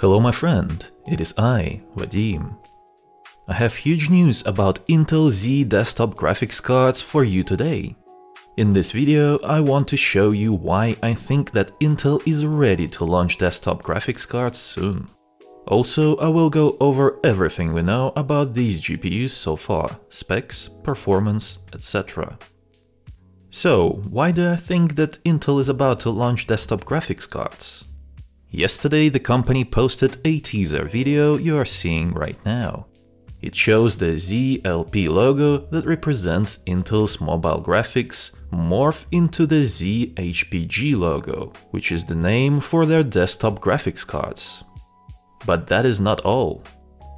Hello my friend, it is I, Vadim. I have huge news about Intel Xe desktop graphics cards for you today. In this video I want to show you why I think that Intel is ready to launch desktop graphics cards soon. Also, I will go over everything we know about these GPUs so far, specs, performance, etc. So, why do I think that Intel is about to launch desktop graphics cards? Yesterday the company posted a teaser video you are seeing right now. It shows the Xe LP logo that represents Intel's mobile graphics morph into the Xe HPG logo, which is the name for their desktop graphics cards. But that is not all.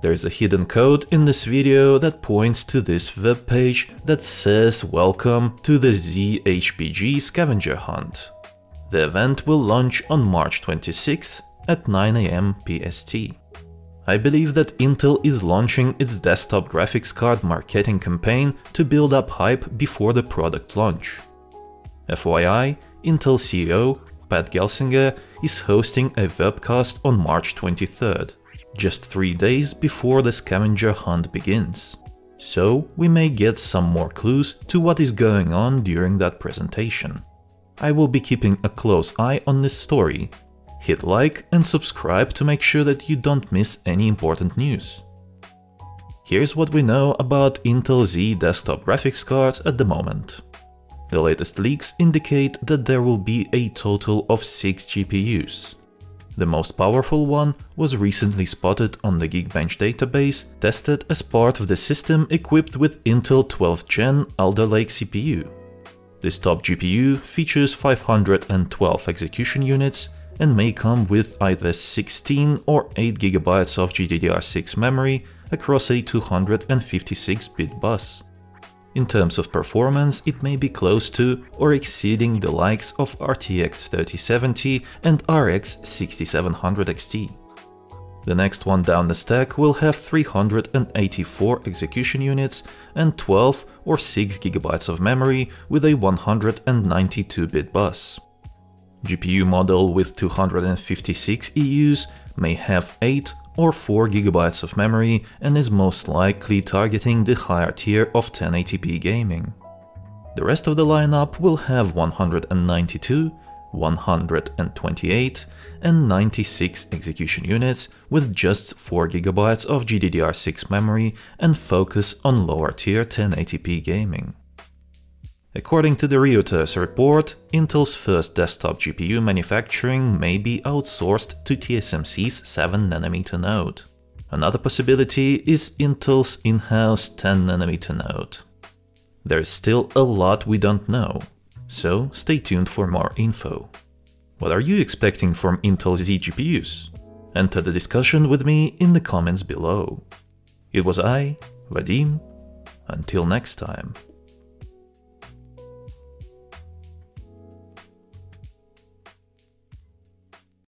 There is a hidden code in this video that points to this webpage that says welcome to the Xe HPG scavenger hunt. The event will launch on March 26th at 9 AM PST. I believe that Intel is launching its desktop graphics card marketing campaign to build up hype before the product launch. FYI, Intel CEO Pat Gelsinger is hosting a webcast on March 23rd, just 3 days before the scavenger hunt begins. So we may get some more clues to what is going on during that presentation. I will be keeping a close eye on this story. Hit like and subscribe to make sure that you don't miss any important news. Here's what we know about Intel Xe desktop graphics cards at the moment. The latest leaks indicate that there will be a total of 6 GPUs. The most powerful one was recently spotted on the Geekbench database, tested as part of the system equipped with Intel 12th Gen Alder Lake CPU. This top GPU features 512 execution units and may come with either 16 or 8 GB of GDDR6 memory across a 256-bit bus. In terms of performance, it may be close to or exceeding the likes of RTX 3070 and RX 6700 XT. The next one down the stack will have 384 execution units and 12 or 6 GB of memory with a 192-bit bus. GPU model with 256 EUs may have 8 or 4 GB of memory and is most likely targeting the higher tier of 1080p gaming. The rest of the lineup will have 192, 128 and 96 execution units with just 4 GB of GDDR6 memory and focus on lower tier 1080p gaming. According to the Reuters report, Intel's first desktop GPU manufacturing may be outsourced to TSMC's 7 nm node. Another possibility is Intel's in-house 10 nm node. There's still a lot we don't know, so stay tuned for more info. What are you expecting from Intel Xe GPUs? Enter the discussion with me in the comments below. It was I, Vadim. Until next time.